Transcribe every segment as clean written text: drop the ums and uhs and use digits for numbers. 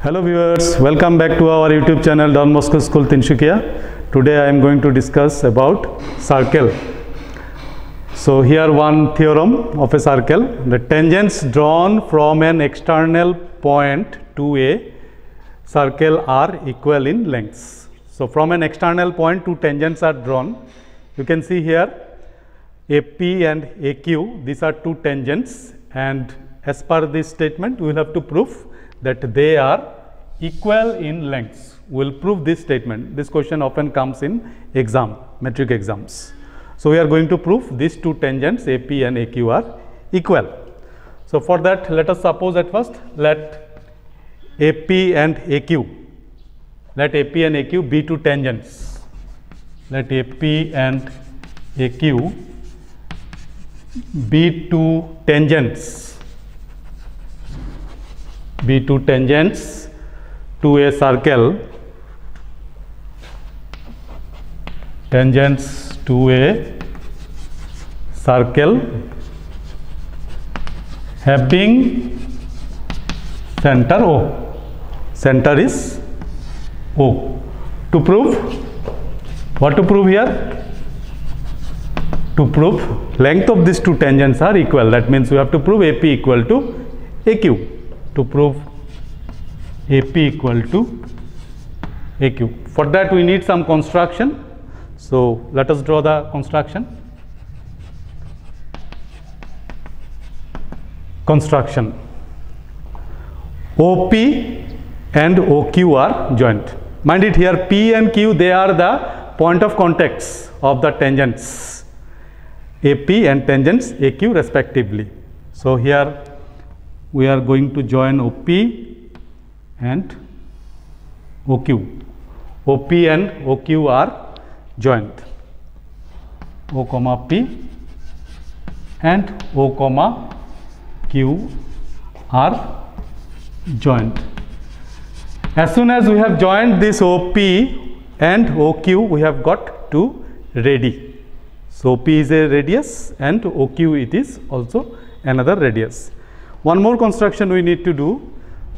Hello viewers, welcome back to our YouTube channel Don Bosco School Tinsukia. Today I am going to discuss about circle. So here one theorem of a circle. The tangents drawn from an external point to a circle are equal in lengths. So from an external point two tangents are drawn. You can see here AP and AQ, these are two tangents, and as per this statement we will have to prove that they are equal in lengths. We will prove this statement. This question often comes in exam, metric exams. So we are going to prove these two tangents AP and AQ are equal. So for that, let us suppose at first let AP and AQ be two tangents. Let AP and AQ be two tangents. Be two tangents to a circle, tangents to a circle having center O. Center is O. To prove, what to prove here? To prove length of these two tangents are equal. That means we have to prove AP equal to AQ. To prove AP equal to AQ. For that we need some construction. So let us draw the construction. Construction. OP and OQ are joint. Mind it, here P and Q, they are the point of contacts of the tangents AP and tangents AQ respectively. So here we are going to join OP and OQ. OP and OQ are joined. O comma P and O comma Q are joined. As soon as we have joined this OP and OQ, we have got two radii. So OP is a radius and OQ it is also another radius. One more construction we need to do,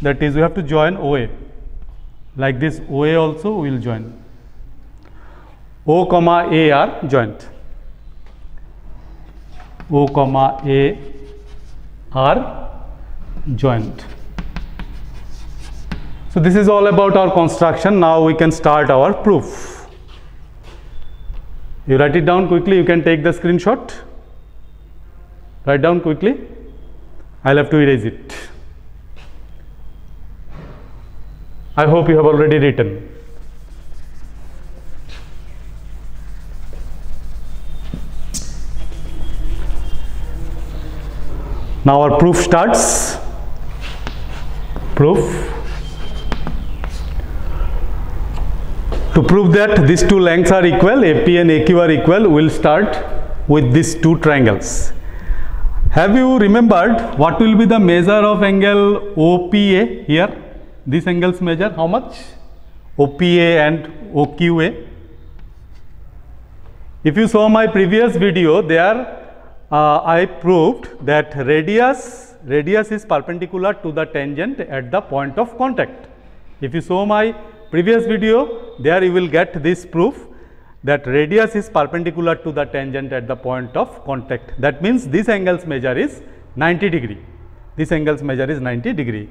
that is we have to join OA. Like this OA also we will join. O comma A are joined. O comma A are joined. So this is all about our construction. Now we can start our proof. You write it down quickly. You can take the screenshot. Write down quickly. I'll have to erase it. I hope you have already written. Now our proof starts. Proof. To prove that these two lengths are equal, AP and AQ are equal, we'll start with these two triangles. Have you remembered what will be the measure of angle OPA here? These angles measure how much? OPA and OQA. If you saw my previous video, there I proved that radius is perpendicular to the tangent at the point of contact. If you saw my previous video, there you will get this proof, that radius is perpendicular to the tangent at the point of contact. That means this angle's measure is 90 degree. This angle's measure is 90 degree.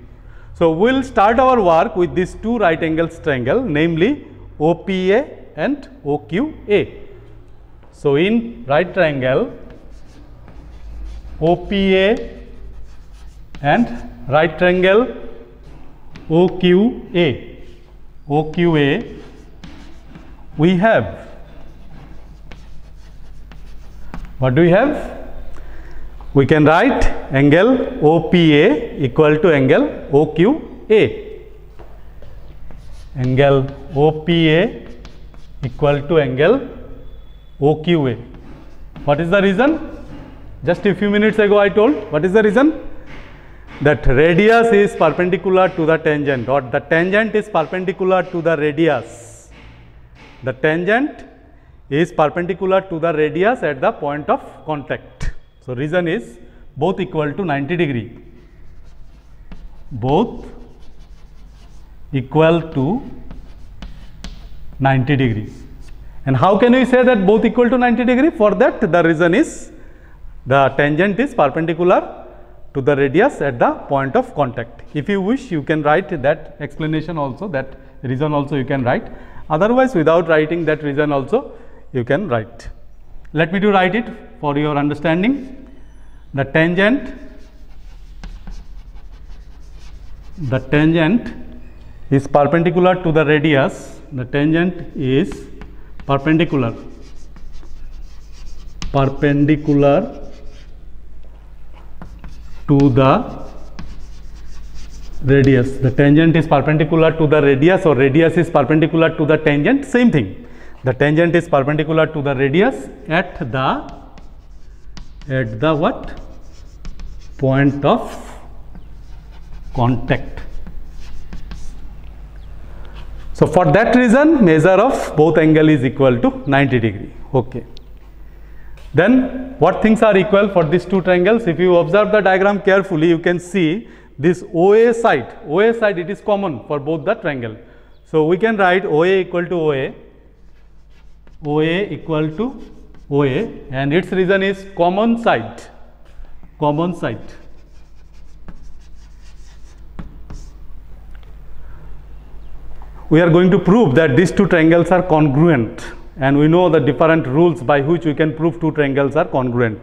So we'll start our work with these two right angles triangle, namely OPA and OQA. So in right triangle OPA and right triangle OQA, we have, what do we have? We can write angle OPA equal to angle OQA. Angle OPA equal to angle OQA. What is the reason? Just a few minutes ago I told. What is the reason? That radius is perpendicular to the tangent, or the tangent is perpendicular to the radius. The tangent is perpendicular to the radius at the point of contact. So reason is both equal to 90 degree. Both equal to 90 degree. And how can we say that both equal to 90 degree? For that, the reason is the tangent is perpendicular to the radius at the point of contact. If you wish, you can write that explanation also, that reason also you can write. Otherwise, without writing that reason also you can write. Let me write it for your understanding. The tangent is perpendicular to the radius. The tangent is perpendicular to the radius. The tangent is perpendicular to the radius, or radius is perpendicular to the tangent, same thing. The tangent is perpendicular to the radius at the what? Point of contact. So for that reason, measure of both angle is equal to 90 degree. Okay. Then what things are equal for these two triangles? If you observe the diagram carefully, you can see this OA side, it is common for both the triangle. So we can write OA equal to OA, OA equal to OA, and its reason is common side. We are going to prove that these two triangles are congruent, and we know the different rules by which we can prove two triangles are congruent.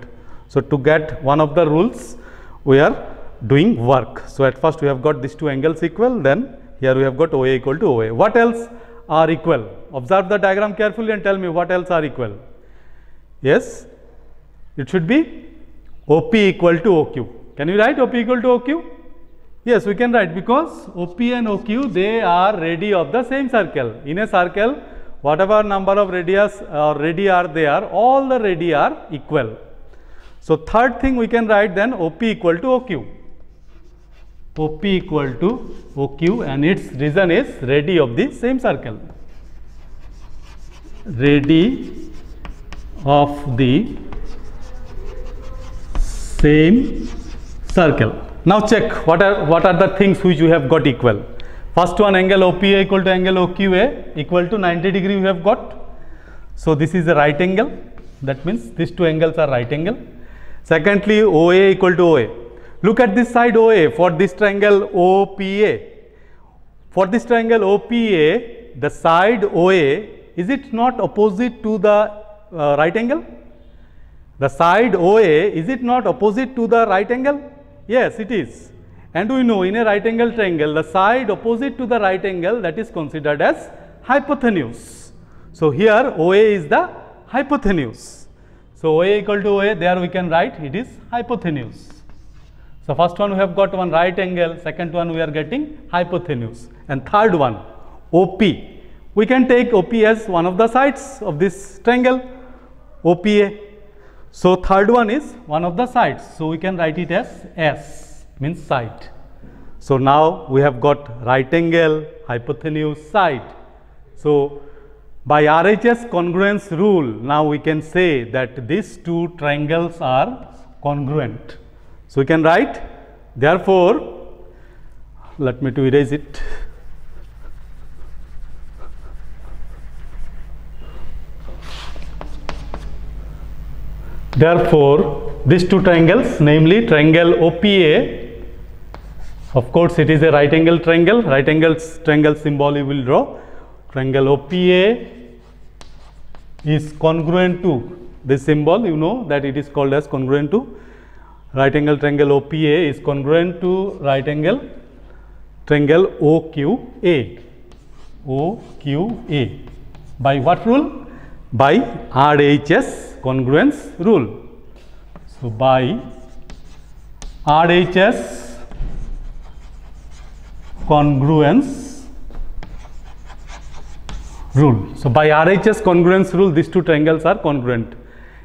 So to get one of the rules, we are doing work. So at first we have got these two angles equal, then here we have got OA equal to OA. What else are equal? Observe the diagram carefully and tell me what else are equal. Yes, it should be OP equal to OQ. Can you write OP equal to OQ? Yes, we can write, because OP and OQ, they are radii of the same circle. In a circle, whatever number of radius or radii are there, all the radii are equal. So third thing we can write then OP equal to OQ. OP equal to OQ, and its reason is radii of the same circle. Radii of the same circle. Now check what are the things which you have got equal. First one, angle OPA equal to angle OQA equal to 90 degree we have got. So this is a right angle. That means these two angles are right angle. Secondly, OA equal to OA. Look at this side OA. For this triangle OPA, the side OA, is it not opposite to the right angle? The side OA, is it not opposite to the right angle? Yes, it is. And we know in a right angle triangle, the side opposite to the right angle, that is considered as hypotenuse. So here OA is the hypotenuse. So OA equal to OA, there we can write it is hypotenuse. So first one we have got one right angle, second one we are getting hypotenuse, and third one OP. We can take OP as one of the sides of this triangle, OPA. So third one is one of the sides. So we can write it as S, means side. So now we have got right angle, hypotenuse, side. So by RHS congruence rule, now we can say that these two triangles are congruent. So we can write, therefore, let me erase it. Therefore, these two triangles, namely triangle OPA, of course it is a right angle triangle, symbol you will draw. Triangle OPA is congruent to this symbol, you know that it is called as congruent to. Right angle triangle OPA is congruent to right angle triangle OQA. OQA. By what rule? By RHS congruence rule. So by RHS congruence rule. So by RHS congruence rule, these two triangles are congruent.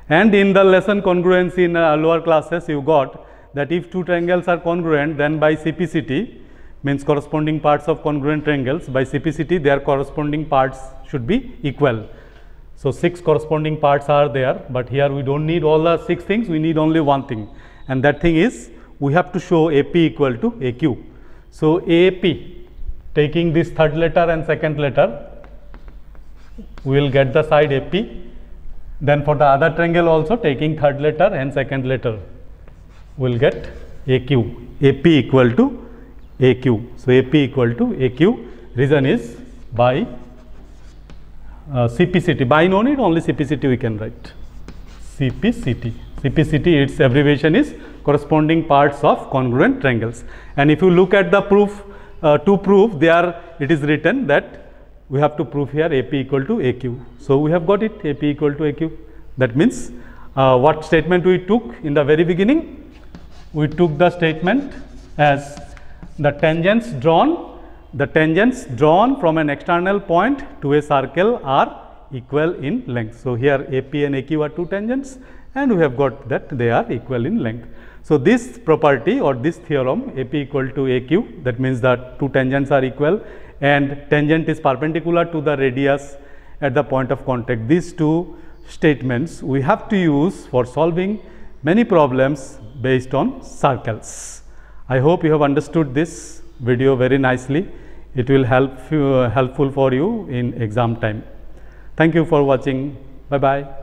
And in the lesson congruence in lower classes, you got that if two triangles are congruent, then by CPCT, means corresponding parts of congruent triangles, by CPCT their corresponding parts should be equal. So 6 corresponding parts are there, but here we don't need all the 6 things, we need only one thing, and that thing is we have to show AP equal to AQ. So AP Taking this third letter and second letter, we will get the side AP. Then for the other triangle also, taking third letter and second letter, we will get AQ. AP equal to AQ. So AP equal to AQ. Reason is by CPCT. By no need, only CPCT we can write. CPCT. CPCT, its abbreviation is corresponding parts of congruent triangles. And if you look at the proof, to prove there, it is written that we have to prove here AP equal to AQ. So we have got it, AP equal to AQ. That means what statement we took in the very beginning? We took the statement as the tangents drawn from an external point to a circle are equal in length. So here AP and AQ are two tangents, and we have got that they are equal in length. So this property or this theorem, AP equal to AQ, that means that two tangents are equal and tangent is perpendicular to the radius at the point of contact. These two statements we have to use for solving many problems based on circles. I hope you have understood this video very nicely. It will helpful for you in exam time. Thank you for watching. Bye bye.